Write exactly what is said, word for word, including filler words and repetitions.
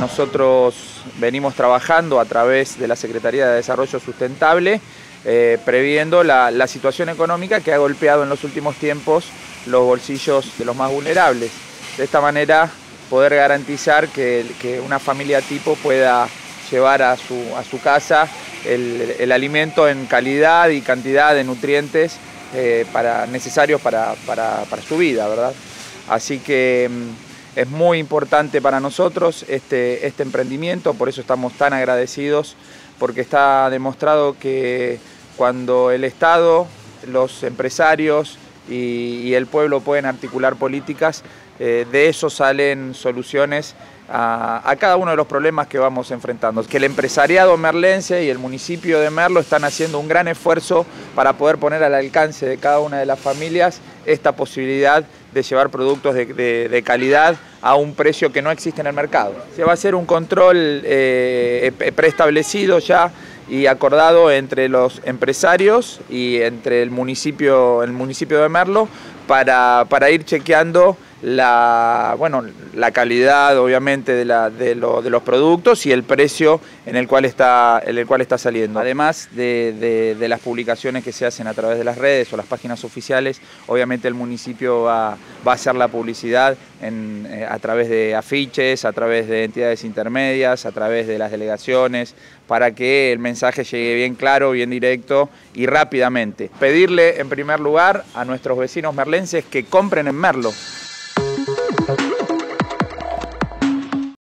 Nosotros venimos trabajando a través de la Secretaría de Desarrollo Sustentable, eh, previendo la, la situación económica que ha golpeado en los últimos tiempos los bolsillos de los más vulnerables. De esta manera poder garantizar que, que una familia tipo pueda llevar a su, a su casa el, el alimento en calidad y cantidad de nutrientes eh, para, necesarios para, para, para su vida, ¿verdad? Así que es muy importante para nosotros este, este emprendimiento, por eso estamos tan agradecidos, porque está demostrado que cuando el Estado, los empresarios y, y el pueblo pueden articular políticas, eh, de eso salen soluciones a, a cada uno de los problemas que vamos enfrentando. Que el empresariado merlense y el municipio de Merlo están haciendo un gran esfuerzo para poder poner al alcance de cada una de las familias esta posibilidad de llevar productos de, de, de calidad a un precio que no existe en el mercado. Se va a hacer un control eh, preestablecido ya y acordado entre los empresarios y entre el municipio, el municipio de Merlo para, para ir chequeando la, bueno, la calidad obviamente de, la, de, lo, de los productos y el precio en el cual está, en el cual está saliendo. Además de, de, de las publicaciones que se hacen a través de las redes o las páginas oficiales, obviamente el municipio va, va a hacer la publicidad en, eh, a través de afiches, a través de entidades intermedias, a través de las delegaciones, para que el mensaje llegue bien claro, bien directo y rápidamente. Pedirle en primer lugar a nuestros vecinos merlenses que compren en Merlo. Thank you.